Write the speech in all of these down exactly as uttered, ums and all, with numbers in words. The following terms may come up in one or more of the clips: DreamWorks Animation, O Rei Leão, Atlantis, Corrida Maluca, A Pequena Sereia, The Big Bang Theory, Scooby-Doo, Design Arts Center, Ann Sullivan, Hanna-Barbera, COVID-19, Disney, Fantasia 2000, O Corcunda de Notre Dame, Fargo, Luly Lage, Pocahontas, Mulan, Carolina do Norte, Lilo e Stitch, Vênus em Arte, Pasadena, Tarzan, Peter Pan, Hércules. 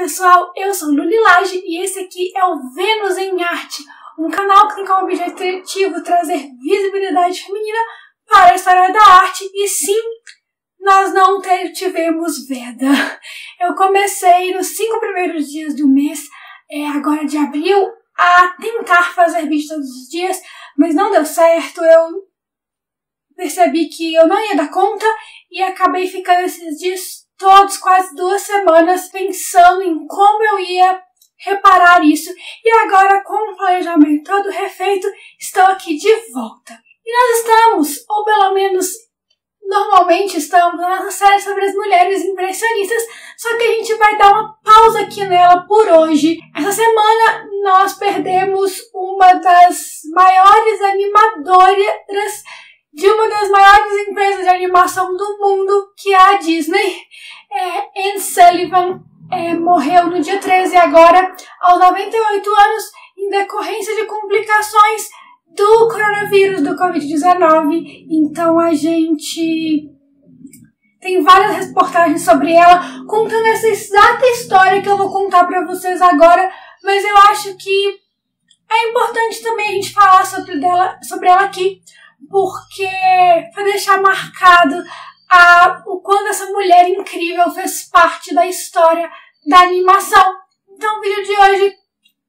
pessoal, eu sou Luly Lage e esse aqui é o Vênus em Arte, um canal que tem como objetivo trazer visibilidade feminina para a história da arte e sim, nós não tivemos veda. Eu comecei nos cinco primeiros dias do mês, é, agora de abril, a tentar fazer vídeo todos os dias, mas não deu certo, eu percebi que eu não ia dar conta e acabei ficando esses dias todos, quase duas semanas, pensando em como eu ia reparar isso. E agora, com o planejamento todo refeito, estou aqui de volta. E nós estamos, ou pelo menos normalmente estamos, na nossa série sobre as mulheres impressionistas, só que a gente vai dar uma pausa aqui nela por hoje. Essa semana nós perdemos uma das maiores animadoras de uma das maiores empresas de animação do mundo, que é a Disney. É, Ann Sullivan é, morreu no dia treze agora, aos noventa e oito anos, em decorrência de complicações do coronavírus, do covid dezenove. Então a gente tem várias reportagens sobre ela, contando essa exata história que eu vou contar pra vocês agora, mas eu acho que é importante também a gente falar sobre, dela, sobre ela aqui, porque para deixar marcado a, o quanto essa mulher incrível fez parte da história da animação. Então o vídeo de hoje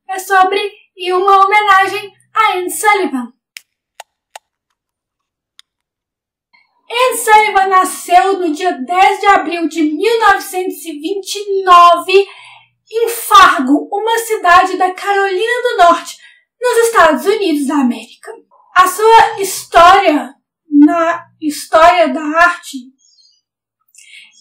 é sobre e uma homenagem a Ann Sullivan. Ann Sullivan nasceu no dia dez de abril de mil novecentos e vinte e nove em Fargo, uma cidade da Carolina do Norte, nos Estados Unidos da América. A sua história na história da arte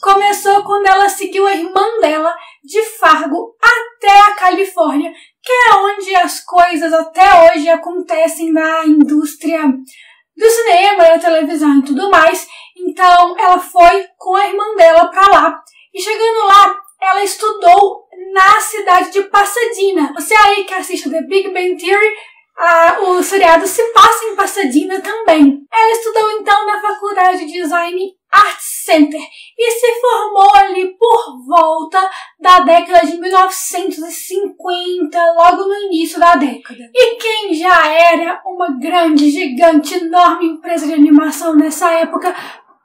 começou quando ela seguiu a irmã dela de Fargo até a Califórnia, que é onde as coisas até hoje acontecem na indústria do cinema, da televisão e tudo mais. Então ela foi com a irmã dela para lá e chegando lá ela estudou na cidade de Pasadena. Você aí que assiste The Big Bang Theory, Ah, o seriado se passa em Pasadena também. Ela estudou então na faculdade de Design Arts Center e se formou ali por volta da década de mil novecentos e cinquenta, logo no início da década. E quem já era uma grande, gigante, enorme empresa de animação nessa época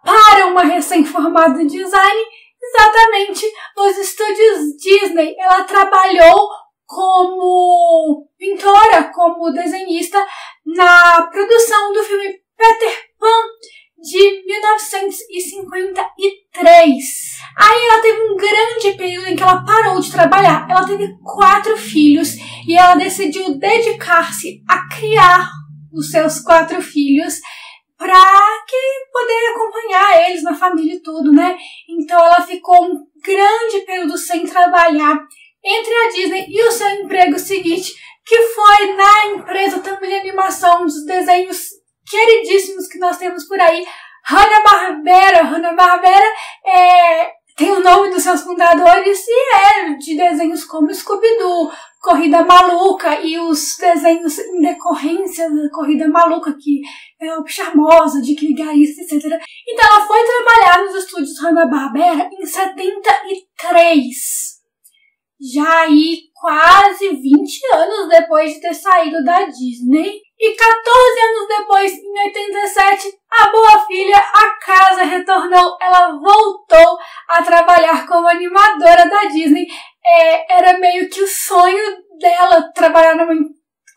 para uma recém-formada em design? Exatamente, nos estúdios Disney ela trabalhou como pintora, como desenhista, na produção do filme Peter Pan de mil novecentos e cinquenta e três. Aí ela teve um grande período em que ela parou de trabalhar. Ela teve quatro filhos e ela decidiu dedicar-se a criar os seus quatro filhos para que poder acompanhar eles na família e tudo, né? Então ela ficou um grande período sem trabalhar entre a Disney e o seu emprego seguinte, que foi na empresa também de animação, um dos desenhos queridíssimos que nós temos por aí, Hanna-Barbera. Hanna-Barbera é, tem o nome dos seus fundadores e é de desenhos como Scooby-Doo, Corrida Maluca e os desenhos em decorrência da Corrida Maluca, que é o Charmosa, de que Garista, etcétera. Então ela foi trabalhar nos estúdios Hanna-Barbera em setenta e três. Já aí quase vinte anos depois de ter saído da Disney. E quatorze anos depois, em oitenta e sete, a boa filha, a casa retornou. Ela voltou a trabalhar como animadora da Disney. É, era meio que o sonho dela trabalhar numa,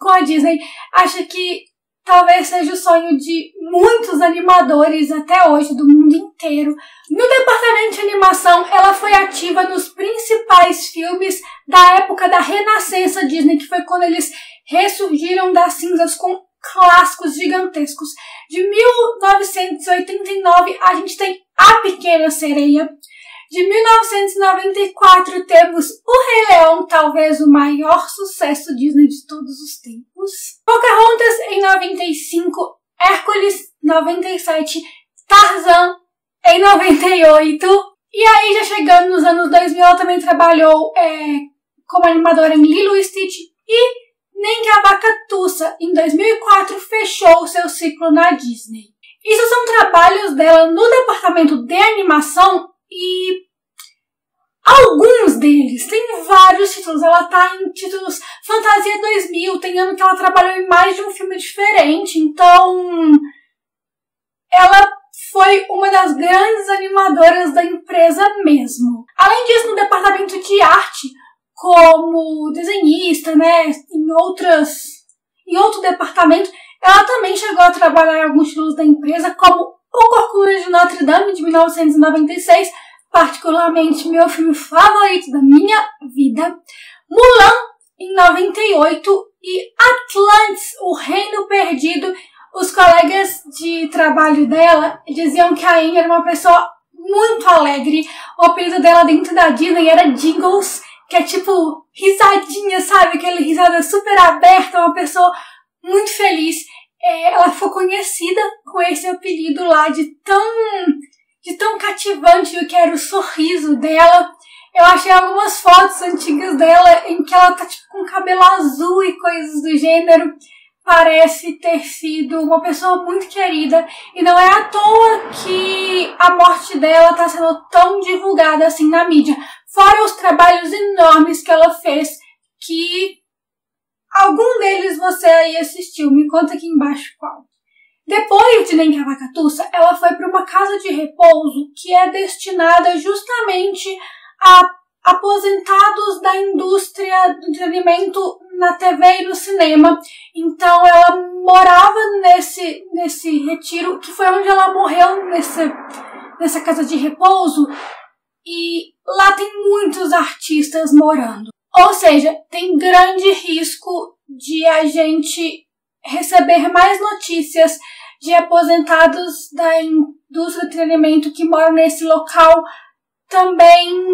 com a Disney. Acho que talvez seja o sonho de muitos animadores até hoje, do mundo inteiro. No departamento de animação, ela foi ativa nos principais filmes da época da Renascença Disney, que foi quando eles ressurgiram das cinzas com clássicos gigantescos. De mil novecentos e oitenta e nove, a gente tem A Pequena Sereia. De mil novecentos e noventa e quatro, temos O Rei Leão, talvez o maior sucesso Disney de todos os tempos. Pocahontas, em noventa e cinco. Hércules, noventa e sete. Tarzan, em noventa e oito. E aí, já chegando nos anos dois mil, ela também trabalhou é, como animadora em Lilo e Stitch. E nem que a Vacatuça, em dois mil e quatro, fechou seu ciclo na Disney. Isso são trabalhos dela no departamento de animação. E alguns deles, tem vários. vários títulos, ela tá em títulos Fantasia dois mil, tem ano que ela trabalhou em mais de um filme diferente, então ela foi uma das grandes animadoras da empresa mesmo. Além disso, no departamento de arte, como desenhista, né, em outras, em outro departamento, ela também chegou a trabalhar em alguns títulos da empresa, como O Corcunda de Notre Dame, de mil novecentos e noventa e seis, particularmente meu filme favorito da minha vida, Mulan, em noventa e oito, e Atlantis, O Reino Perdido. Os colegas de trabalho dela diziam que a Ann era uma pessoa muito alegre. O apelido dela dentro da Disney era Jingles, que é tipo risadinha, sabe? Aquela risada super aberta, uma pessoa muito feliz. É, ela ficou conhecida com esse apelido lá de tão... de tão cativante que era o sorriso dela. Eu achei algumas fotos antigas dela em que ela tá tipo com cabelo azul e coisas do gênero. Parece ter sido uma pessoa muito querida, e não é à toa que a morte dela tá sendo tão divulgada assim na mídia. Fora os trabalhos enormes que ela fez, que algum deles você aí assistiu, me conta aqui embaixo qual. Depois de Nem que a Vaca Tussa, ela foi para uma casa de repouso que é destinada justamente a aposentados da indústria do entretenimento na T V e no cinema. Então ela morava nesse, nesse retiro, que foi onde ela morreu, nessa, nessa casa de repouso, e lá tem muitos artistas morando. Ou seja, tem grande risco de a gente receber mais notícias de aposentados da indústria do entretenimento que moram nesse local também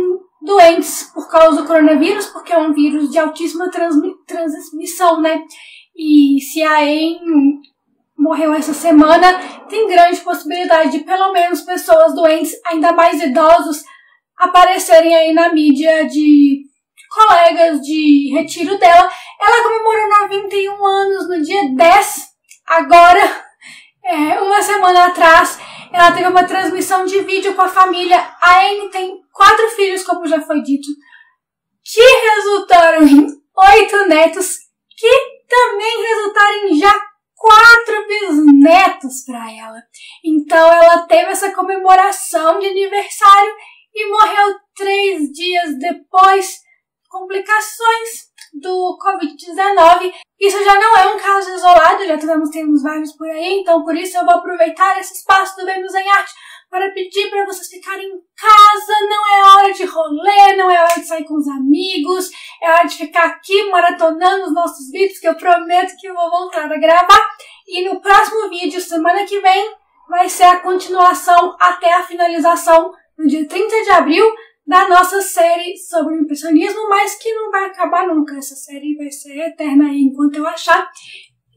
doentes por causa do coronavírus, porque é um vírus de altíssima transmissão, né? E se a Ann morreu essa semana, tem grande possibilidade de pelo menos pessoas doentes, ainda mais idosos, aparecerem aí na mídia de colegas de retiro dela. Ela comemorou noventa e um anos no dia dez, agora, é, uma semana atrás. Ela teve uma transmissão de vídeo com a família. A Ann tem quatro filhos, como já foi dito, que resultaram em oito netos, que também resultaram em já quatro bisnetos para ela. Então ela teve essa comemoração de aniversário e morreu três dias depois, complicações do covid dezenove. Isso já não é um caso isolado, já temos, temos vários por aí, então por isso eu vou aproveitar esse espaço do Vênus em Arte para pedir para vocês ficarem em casa. Não é hora de rolê, não é hora de sair com os amigos, é hora de ficar aqui maratonando os nossos vídeos, que eu prometo que eu vou voltar a gravar. E no próximo vídeo, semana que vem, vai ser a continuação até a finalização, no dia trinta de abril, da nossa série sobre o impressionismo, mas que não vai acabar nunca. Essa série vai ser eterna aí enquanto eu achar.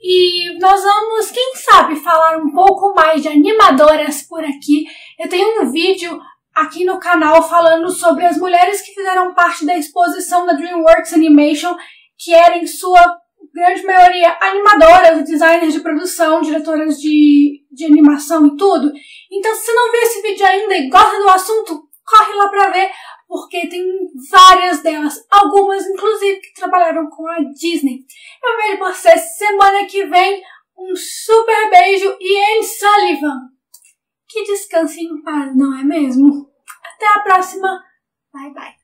E nós vamos, quem sabe, falar um pouco mais de animadoras por aqui. Eu tenho um vídeo aqui no canal falando sobre as mulheres que fizeram parte da exposição da DreamWorks Animation, que eram, em sua grande maioria, animadoras, designers de produção, diretoras de, de animação e tudo. Então, se você não viu esse vídeo ainda e gosta do assunto, corre lá pra ver, porque tem várias delas, algumas inclusive que trabalharam com a Disney. Eu vejo vocês semana que vem, um super beijo, e Ann Sullivan, que descanse em paz, não é mesmo? Até a próxima, bye bye.